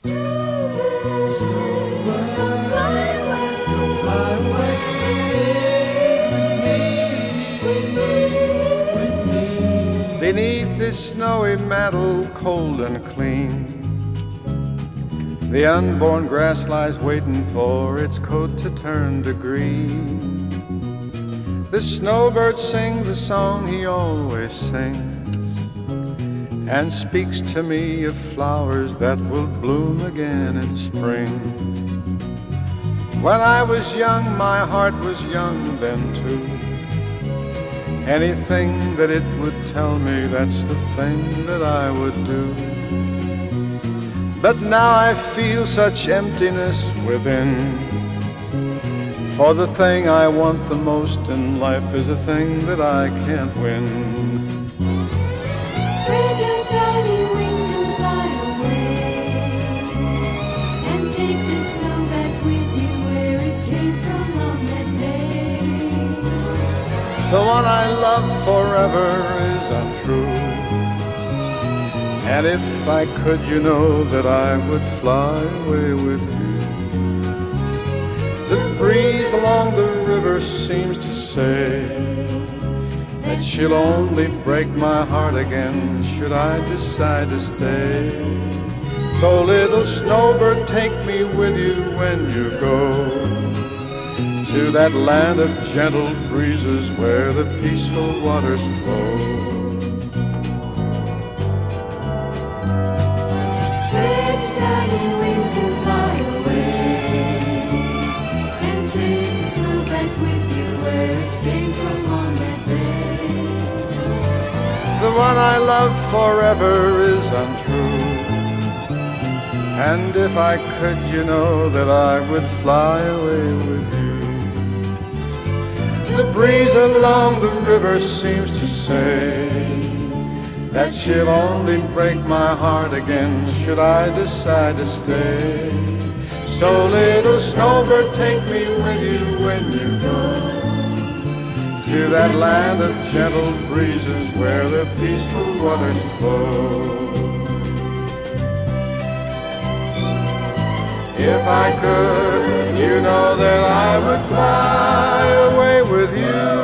Beneath this snowy mantle, cold and clean, the unborn grass lies waiting for its coat to turn to green. The snowbird sings the song he always sings, and speaks to me of flowers that will bloom again in spring. When I was young, my heart was young then too. Anything that it would tell me, that's the thing that I would do. But now I feel such emptiness within, for the thing I want the most in life is a thing that I can't win. Spread your tiny wings and fly away, and take the snow back with you where it came from on that day. The one I love forever is untrue, and if I could, you know that I would fly away with you. The breeze along the river seems to say that she'll only break my heart again should I decide to stay. So little snowbird, take me with you when you go to that land of gentle breezes where the peaceful waters flow. Spread your tiny wings and fly away, and take the snow back with you where it came from on that day. The one I love forever is untrue, and if I could, you know that I would fly away with you. The breeze along the river seems to say that she'll only break my heart again should I decide to stay. So little snowbird, take me with you when you go to that land of gentle breezes where the peaceful waters flow. If I could, you know that I would fly away with you.